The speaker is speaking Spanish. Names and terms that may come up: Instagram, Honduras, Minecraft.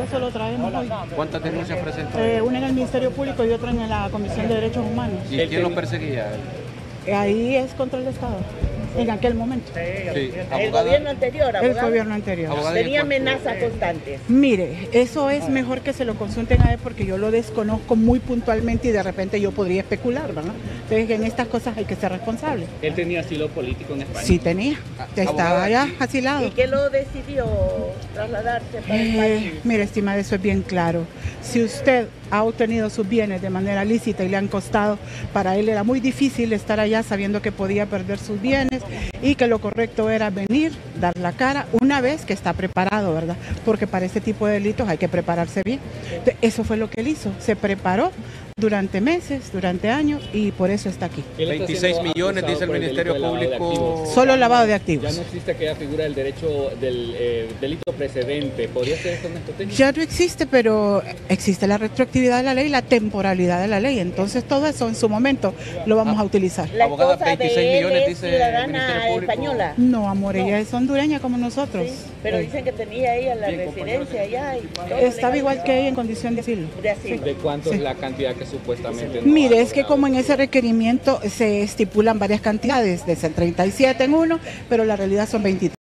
Eso lo traemos hoy. ¿Cuántas denuncias presentó? Una en el Ministerio Público y otra en la Comisión de Derechos Humanos. ¿Y quién lo perseguía? Ahí es contra el Estado, en aquel momento. Sí. ¿El gobierno anterior? ¿Abogada? El gobierno anterior. ¿Tenía amenazas constantes? Mire, eso es mejor que se lo consulten a él porque yo lo desconozco muy puntualmente y de repente yo podría especular, ¿verdad? Entonces en estas cosas hay que ser responsable. ¿Él tenía asilo político en España? Sí tenía, estaba allá asilado. ¿Y qué lo decidió trasladarse para España? Mire, estimada, eso es bien claro. Si usted ha obtenido sus bienes de manera lícita y le han costado, para él era muy difícil estar allá sabiendo que podía perder sus bienes y que lo correcto era venir, dar la cara, una vez que está preparado, ¿verdad? Porque para este tipo de delitos hay que prepararse bien. Entonces, eso fue lo que él hizo, se preparó durante meses, durante años y por eso está aquí. 26 millones dice el Ministerio Público. Solo lavado de activos. Ya no existe aquella figura del derecho del delito precedente. ¿Podría ser esto una estrategia? Ya no existe, pero existe la retroactividad de la ley, la temporalidad de la ley. Entonces todo eso en su momento lo vamos a utilizar. La abogada, 26 millones dice el Ministerio Público. Española. No, amor, ella es hondureña como nosotros. Sí, pero dicen que tenía ella la residencia allá. Estaba igual que ella en condición de asilo. ¿De cuánto es la cantidad que supuestamente no? Mire, es que como en ese requerimiento se estipulan varias cantidades, desde el 37 en uno, pero la realidad son 23.